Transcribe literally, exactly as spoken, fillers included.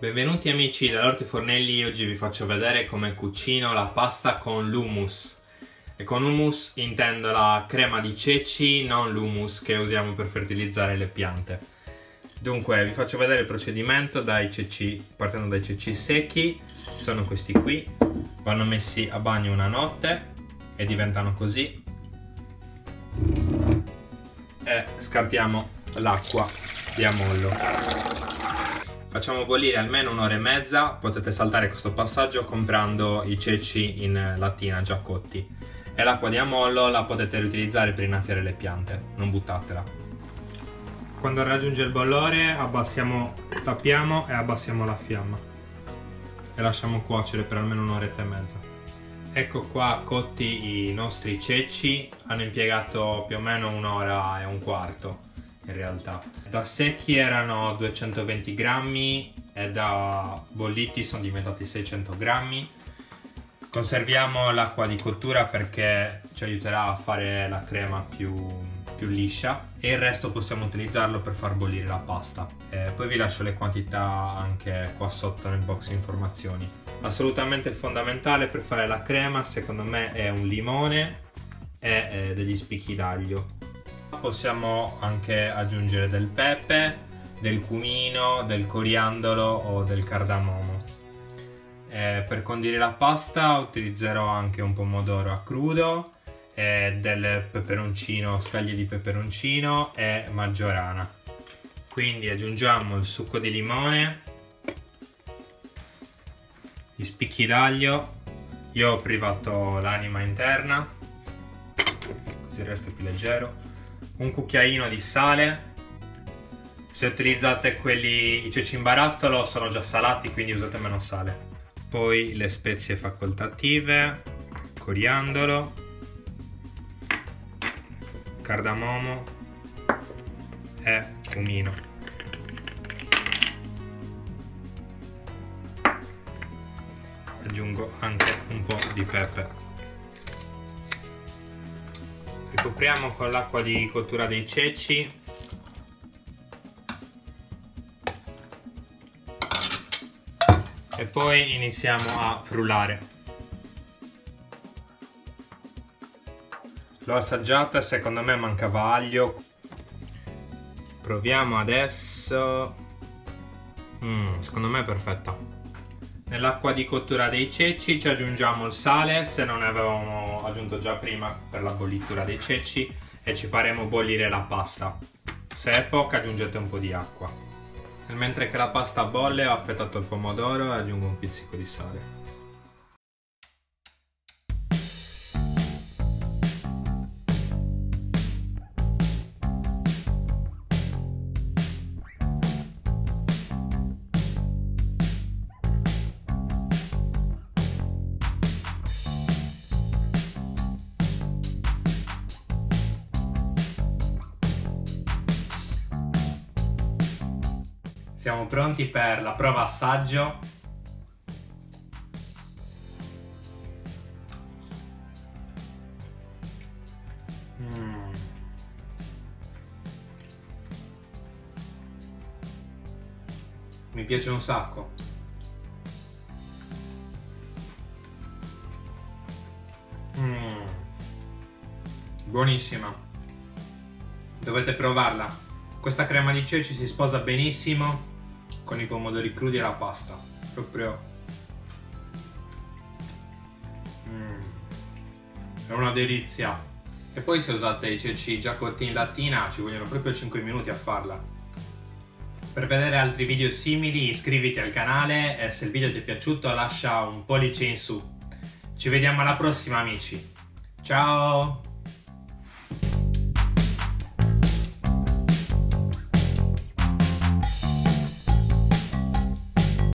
Benvenuti amici dall'Orto ai Fornelli, oggi vi faccio vedere come cucino la pasta con l'hummus. E con hummus intendo la crema di ceci, non l'hummus che usiamo per fertilizzare le piante. Dunque vi faccio vedere il procedimento dai ceci, partendo dai ceci secchi, sono questi qui, vanno messi a bagno una notte e diventano così. E scartiamo l'acqua di ammollo. Facciamo bollire almeno un'ora e mezza, potete saltare questo passaggio comprando i ceci in lattina già cotti. E l'acqua di ammollo la potete riutilizzare per innaffiare le piante, non buttatela. Quando raggiunge il bollore abbassiamo, tappiamo e abbassiamo la fiamma. E lasciamo cuocere per almeno un'oretta e mezza. Ecco qua cotti i nostri ceci, hanno impiegato più o meno un'ora e un quarto. In realtà da secchi erano duecentoventi grammi e da bolliti sono diventati seicento grammi. Conserviamo l'acqua di cottura perché ci aiuterà a fare la crema più, più liscia e il resto possiamo utilizzarlo per far bollire la pasta. E poi vi lascio le quantità anche qua sotto nel box informazioni. Assolutamente fondamentale per fare la crema secondo me è un limone e degli spicchi d'aglio. Possiamo anche aggiungere del pepe, del cumino, del coriandolo o del cardamomo. E per condire la pasta utilizzerò anche un pomodoro a crudo, e del peperoncino, scaglie di peperoncino e maggiorana. Quindi aggiungiamo il succo di limone, gli spicchi d'aglio, io ho privato l'anima interna, così il resto è più leggero. Un cucchiaino di sale, se utilizzate quelli, i ceci in barattolo sono già salati quindi usate meno sale. Poi le spezie facoltative, coriandolo, cardamomo e cumino. Aggiungo anche un po' di pepe. Ricopriamo con l'acqua di cottura dei ceci e poi iniziamo a frullare. L'ho assaggiata e secondo me mancava aglio. Proviamo adesso. Mm, secondo me è perfetta. Nell'acqua di cottura dei ceci ci aggiungiamo il sale, se non ne avevamo aggiunto già prima per la bollitura dei ceci, e ci faremo bollire la pasta. Se è poca aggiungete un po' di acqua. Mentre che la pasta bolle ho affettato il pomodoro e aggiungo un pizzico di sale. Siamo pronti per la prova assaggio. Mm. Mi piace un sacco. Mm. Buonissima. Dovete provarla. Questa crema di ceci si sposa benissimo con i pomodori crudi e la pasta, proprio mm. È una delizia. E poi se usate i ceci già cotti in lattina ci vogliono proprio cinque minuti a farla. Per vedere altri video simili iscriviti al canale e se il video ti è piaciuto lascia un pollice in su. Ci vediamo alla prossima amici, ciao!